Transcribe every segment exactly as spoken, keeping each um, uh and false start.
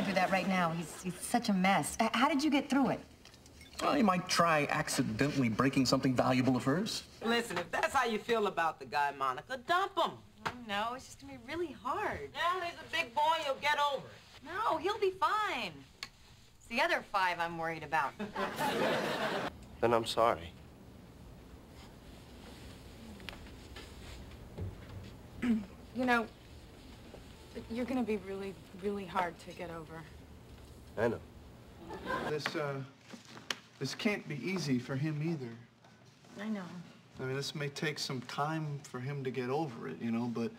going through that right now. He's, he's such a mess. How did you get through it? Well, you might try accidentally breaking something valuable of hers. Listen, if that's how you feel about the guy, Monica, dump him. Oh, no, it's just gonna be really hard. Now he's a big boy, he'll get over it. No, he'll be fine. It's the other five I'm worried about. Then I'm sorry. You know, you're gonna be really, really hard to get over. I know. This, uh, this can't be easy for him either. I know. I mean, this may take some time for him to get over it, you know, but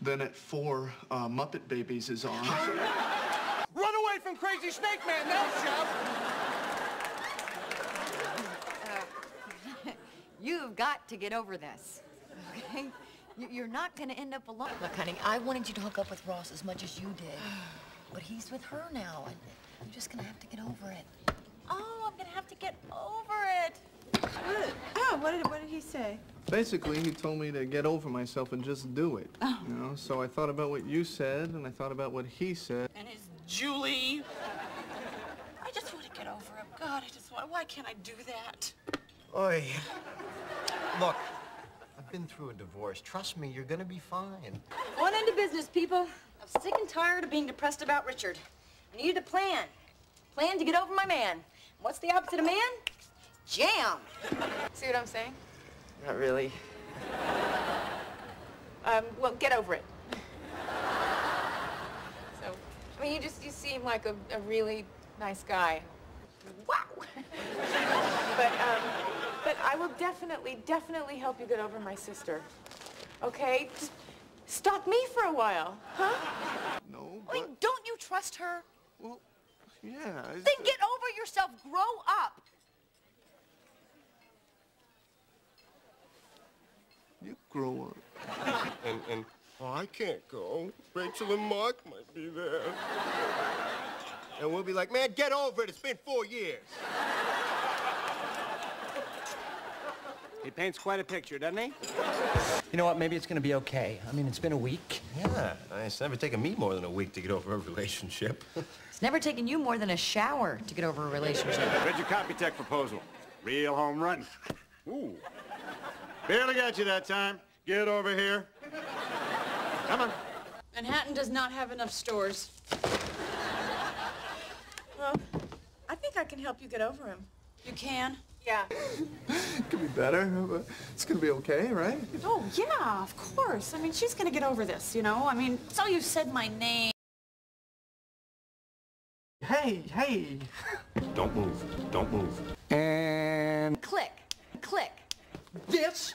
then at four, uh, Muppet Babies is on. Run away from Crazy Snake Man now, Chef! Uh, you've got to get over this, okay? You're not going to end up alone. Look, honey, I wanted you to hook up with Ross as much as you did, but he's with her now, and I'm just going to have to get over it. Oh, I'm going to have to get over it. What? Oh, what did, what did he say? Basically, he told me to get over myself and just do it. Oh. You know, so I thought about what you said, and I thought about what he said. And his Julie. I just want to get over him. God, I just want, why can't I do that? Oy. Look, I've been through a divorce. Trust me, you're going to be fine. On into business, people. I'm sick and tired of being depressed about Richard. I needed a plan. Plan to get over my man. What's the opposite of man? Jam! See what I'm saying? Not really. um, well, get over it. So, I mean, you just, you seem like a, a really nice guy. Wow! but, um, but I will definitely, definitely help you get over my sister. Okay? Just stalk me for a while, huh? No, but... I mean, don't you trust her? Well, yeah, I... Then get over yourself. Grow up. You grow up. And, and, well, I can't go. Rachel and Mark might be there. And we'll be like, man, get over it. It's been four years. He paints quite a picture, doesn't he? You know what? Maybe it's going to be okay. I mean, it's been a week. Yeah. It's never taken me more than a week to get over a relationship. It's never taken you more than a shower to get over a relationship. Read your Computech proposal. Real home run. Ooh. Barely got you that time. Get over here. Come on. Manhattan does not have enough stores. Well, I think I can help you get over him. You can? Yeah. Could be better, but it's gonna be okay, right? Oh, yeah, of course. I mean, she's gonna get over this, you know? I mean, it's all you said my name. Hey, hey. Don't move. Don't move. And... click. Click. This